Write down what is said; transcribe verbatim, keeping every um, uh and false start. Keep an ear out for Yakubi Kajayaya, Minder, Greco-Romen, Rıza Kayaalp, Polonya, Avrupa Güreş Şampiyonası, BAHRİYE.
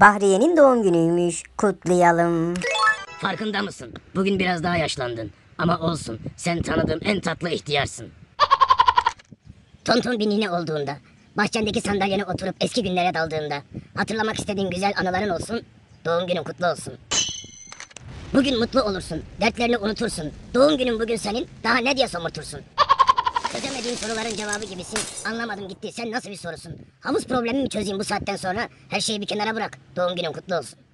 Bahriye'nin doğum günüymüş. Kutlayalım. Farkında mısın? Bugün biraz daha yaşlandın. Ama olsun. Sen tanıdığım en tatlı ihtiyarsın. Tonton bir nine olduğunda, bahçendeki sandalyene oturup eski günlere daldığında, hatırlamak istediğin güzel anıların olsun, doğum günün kutlu olsun. Bugün mutlu olursun, dertlerini unutursun, doğum günün bugün senin, daha ne diye somurtursun. Çözemediğin soruların cevabı gibisin, anlamadım gitti, sen nasıl bir sorusun? Havuz problemi mi çözeyim bu saatten sonra, her şeyi bir kenara bırak, doğum günün kutlu olsun.